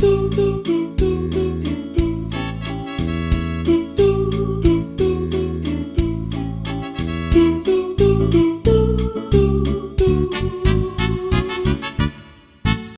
Doo doo doo.